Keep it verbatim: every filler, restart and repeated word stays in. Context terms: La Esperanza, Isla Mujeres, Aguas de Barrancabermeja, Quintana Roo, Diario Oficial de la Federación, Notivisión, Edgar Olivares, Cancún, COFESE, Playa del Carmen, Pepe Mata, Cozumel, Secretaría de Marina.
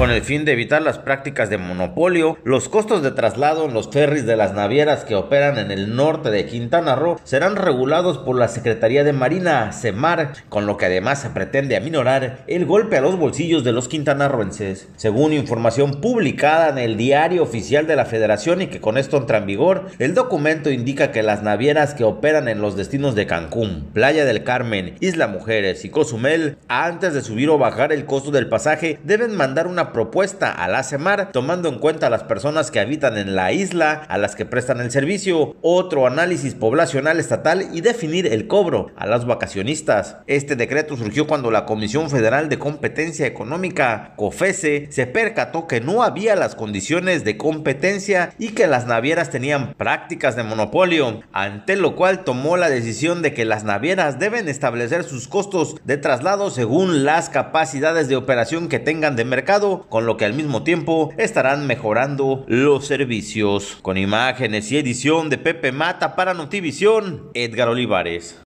con el fin de evitar las prácticas de monopolio. Los costos de traslado en los ferries de las navieras que operan en el norte de Quintana Roo serán regulados por la Secretaría de Marina, SEMAR, con lo que además se pretende aminorar el golpe a los bolsillos de los quintanarroenses. Según información publicada en el Diario Oficial de la Federación y que con esto entra en vigor, el documento indica que las navieras que operan en los destinos de Cancún, Playa del Carmen, Isla Mujeres y Cozumel, antes de subir o bajar el costo del pasaje, deben mandar una propuesta a la SEMAR, tomando en cuenta a las personas que habitan en la isla, a las que prestan el servicio, otro análisis poblacional estatal y definir el cobro a los vacacionistas. Este decreto surgió cuando la Comisión Federal de Competencia Económica, COFESE, se percató que no había las condiciones de competencia y que las navieras tenían prácticas de monopolio, ante lo cual tomó la decisión de que las navieras deben establecer sus costos de traslado según las capacidades de operación que tengan de mercado, con lo que al mismo tiempo estarán mejorando los servicios. Con imágenes y edición de Pepe Mata para Notivisión, Edgar Olivares.